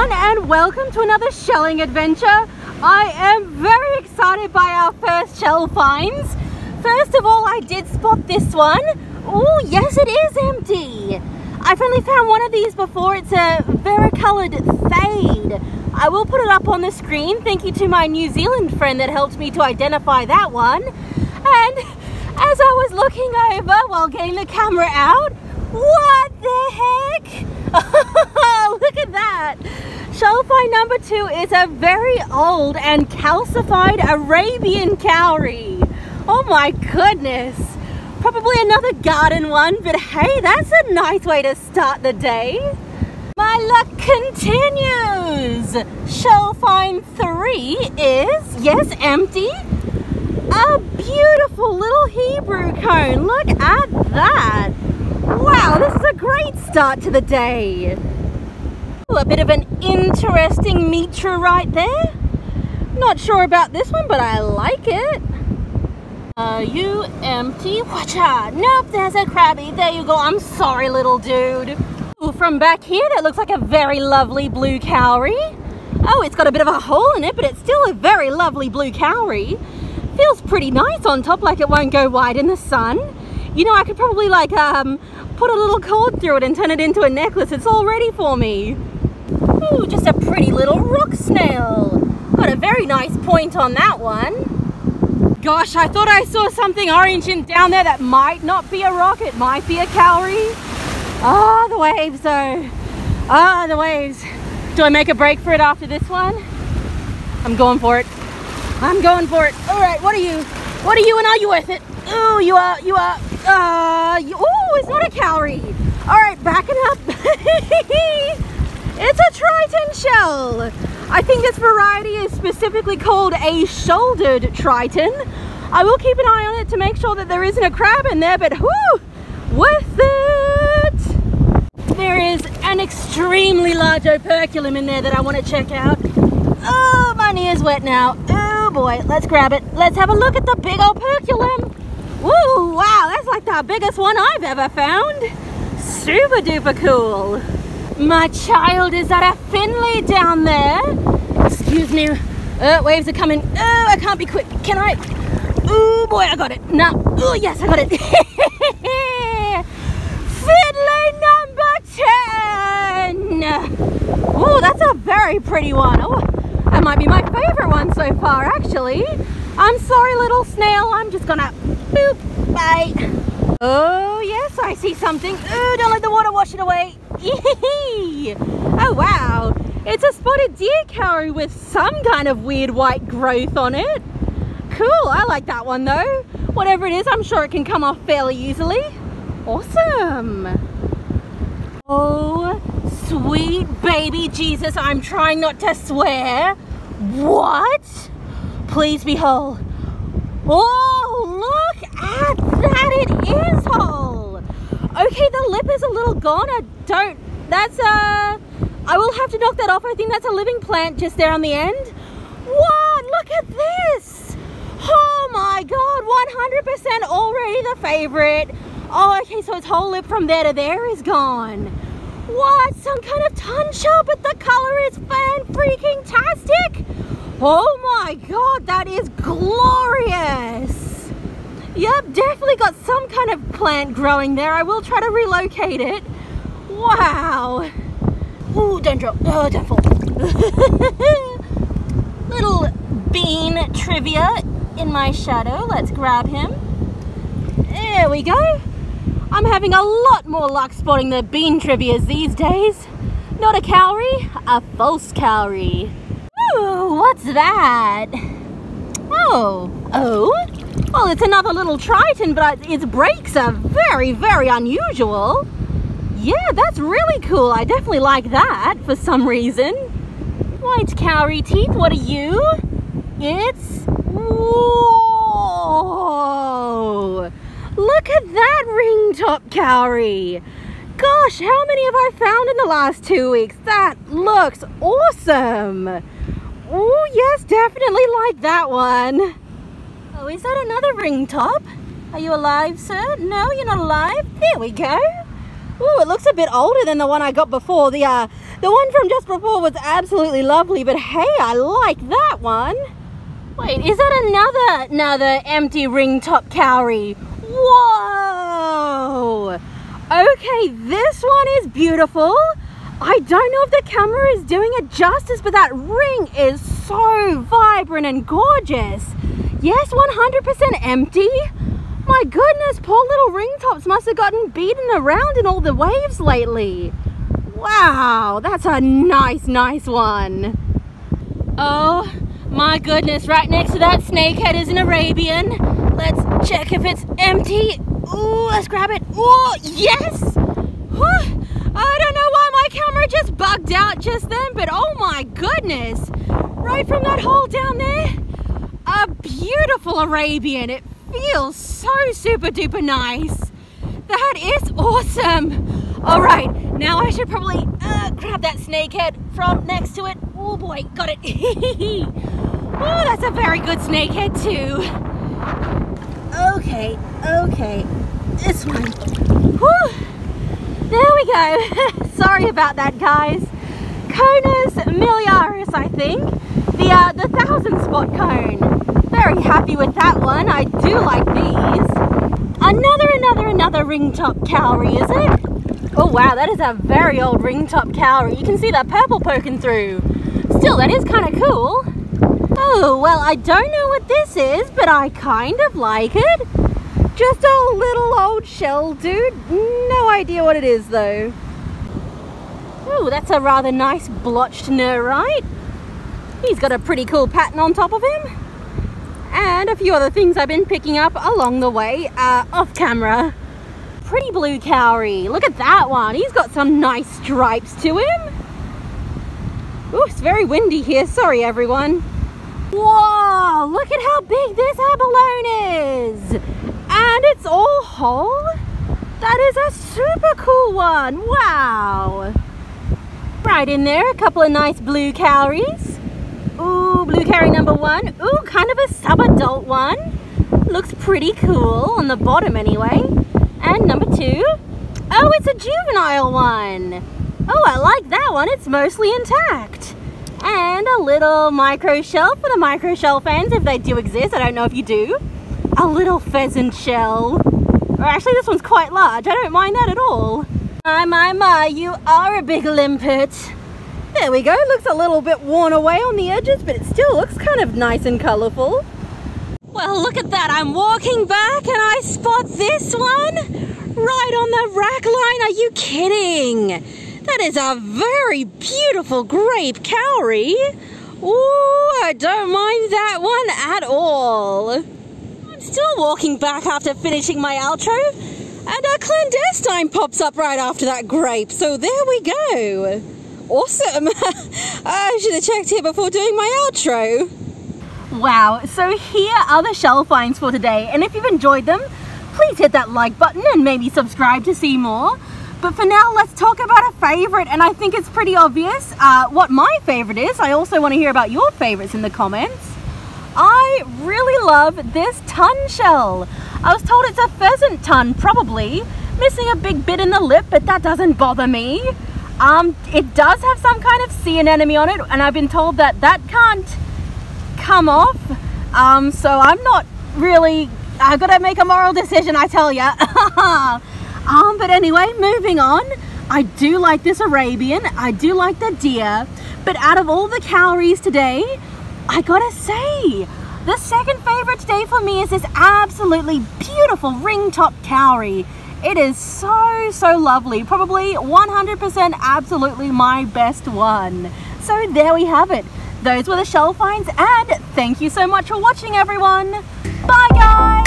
Tun and welcome to another shelling adventure. I am very excited by our first shell finds. First of all, I did spot this one. Oh yes, it is empty. I've only found one of these before. It's a varicolored fade. I will put it up on the screen. Thank you to my New Zealand friend that helped me to identify that one. And as I was looking over while getting the camera out, what the heck? Look at that! Shell find number two is a very old and calcified Arabian cowrie. Oh my goodness! Probably another garden one, but hey, that's a nice way to start the day. My luck continues! Shell find three is, yes, empty, a beautiful little Hebrew cone. Look at that! Wow, this is a great start to the day. Ooh, a bit of an interesting meteor right there. Not sure about this one, but I like it. Are you empty? Watch out. Nope, there's a crabby. There you go. I'm sorry, little dude. Ooh, from back here, that looks like a very lovely blue cowrie. Oh, it's got a bit of a hole in it, but it's still a very lovely blue cowrie. Feels pretty nice on top, like it won't go white in the sun. You know, I could probably like put a little cord through it and turn it into a necklace. It's all ready for me. Ooh, just a pretty little rock snail. Got a very nice point on that one. Gosh, I thought I saw something orange in down there. That might not be a rock. It might be a cowrie. Ah, the waves though. Ah, the waves. Do I make a break for it after this one? I'm going for it. I'm going for it. All right, what are you? What are you and are you worth it? Ooh, you are. You are. Oh, it's not a cowrie. All right, back it up. It's a triton shell. I think this variety is specifically called a shouldered triton. I will keep an eye on it to make sure that there isn't a crab in there, but whoo, worth it. There is an extremely large operculum in there that I want to check out. Oh, my knee is wet now. Oh boy, let's grab it. Let's have a look at the big operculum. Woo, wow, that's like the biggest one I've ever found. Super duper cool. My child, is that a Finley down there? Excuse me, waves are coming. Oh, I can't be quick, can I? Oh boy, I got it. No, oh yes, I got it. Finley number 10. Oh, that's a very pretty one. Oh, that might be my favorite one so far, actually. I'm sorry, little snail, I'm just gonna boop, bye. Oh yes, I see something. Ooh, don't let the water wash it away. Oh wow, it's a spotted deer cowrie with some kind of weird white growth on it. Cool, I like that one though. Whatever it is, I'm sure it can come off fairly easily. Awesome. Oh, sweet baby Jesus, I'm trying not to swear. What? Please be whole. Oh, look at that, it is whole. Okay, the lip is a little gone. I will have to knock that off. I think that's a living plant just there on the end. What, look at this. Oh my God, 100% already the favorite. Oh, okay, so its whole lip from there to there is gone. What, some kind of tun shell, but the color is fan-freaking-tastic. Oh my God, that is glorious. Yep, definitely got some kind of plant growing there. I will try to relocate it. Wow. Ooh, don't drop. Oh, don't fall. Little bean trivia in my shadow. Let's grab him. There we go. I'm having a lot more luck spotting the bean trivias these days. Not a cowrie, a false cowrie. Ooh, what's that? Oh, well, it's another little triton, but its breaks are very, very unusual. Yeah, that's really cool. I definitely like that for some reason. White cowrie teeth, what are you? It's, whoa! Look at that ring top cowrie. Gosh, how many have I found in the last 2 weeks? That looks awesome. Oh yes, definitely like that one. Oh, is that another ring top? Are you alive, sir? No, you're not alive. There we go. Ooh, it looks a bit older than the one I got before. The one from just before was absolutely lovely, but hey, I like that one. Wait, is that another empty ring top cowrie? Whoa! Okay, this one is beautiful. I don't know if the camera is doing it justice, but that ring is so vibrant and gorgeous. Yes, 100% empty. My goodness, poor little ring tops must have gotten beaten around in all the waves lately. Wow, that's a nice one. Oh my goodness, right next to that snakehead is an Arabian. Let's check if it's empty. Ooh, let's grab it. Oh, yes! Whew. I don't know why my camera just bugged out just then, but oh my goodness. Right from that hole down there, a beautiful Arabian. It feels so super duper nice. That is awesome. All right, now I should probably grab that snakehead from next to it. Oh boy, got it. Oh, that's a very good snakehead too. Okay, this one. Whew. There we go. Sorry about that, guys. Conus miliaris, I think. The 1000 spot cone. Very happy with that one. I do like these. Another ring top cowrie, is it? Oh wow, that is a very old ring top cowrie. You can see that purple poking through. Still, that is kind of cool. Oh well, I don't know what this is, but I kind of like it. Just a little old shell dude. No idea what it is though. Oh, that's a rather nice blotched nerite. He's got a pretty cool pattern on top of him. And a few other things I've been picking up along the way off camera. Pretty blue cowrie, look at that one. He's got some nice stripes to him. Ooh, it's very windy here, sorry everyone. Whoa, look at how big this abalone is. And it's all whole. That is a super cool one, wow. Right in there, a couple of nice blue cowries. Ooh, blue cowrie number one. Ooh, kind of a sub-adult one. Looks pretty cool, on the bottom anyway. And number two. Oh, it's a juvenile one. Oh, I like that one. It's mostly intact. And a little micro shell for the micro shell fans, if they do exist. I don't know if you do. A little pheasant shell. Or actually, this one's quite large. I don't mind that at all. My, you are a big limpet. There we go, looks a little bit worn away on the edges, but it still looks kind of nice and colourful. Well, look at that, I'm walking back and I spot this one right on the rack line. Are you kidding? That is a very beautiful grape cowrie. Ooh, I don't mind that one at all. I'm still walking back after finishing my outro, and a clandestine pops up right after that grape, so there we go. Awesome! I should have checked here before doing my outro. Wow, so here are the shell finds for today, and if you've enjoyed them, please hit that like button and maybe subscribe to see more. But for now, let's talk about a favourite, and I think it's pretty obvious what my favourite is. I also want to hear about your favourites in the comments. I really love this tun shell. I was told it's a pheasant tun, probably. Missing a big bit in the lip, but that doesn't bother me. It does have some kind of sea anemone on it, and I've been told that that can't come off, so I'm not really, I've got to make a moral decision, I tell ya. But anyway, moving on, I do like this Arabian, I do like the deer, but out of all the cowries today, I gotta say, the second favourite today for me is this absolutely beautiful ring top cowrie. It is so lovely, probably 100% absolutely my best one. So there we have it. Those were the shell finds, and thank you so much for watching everyone. Bye guys!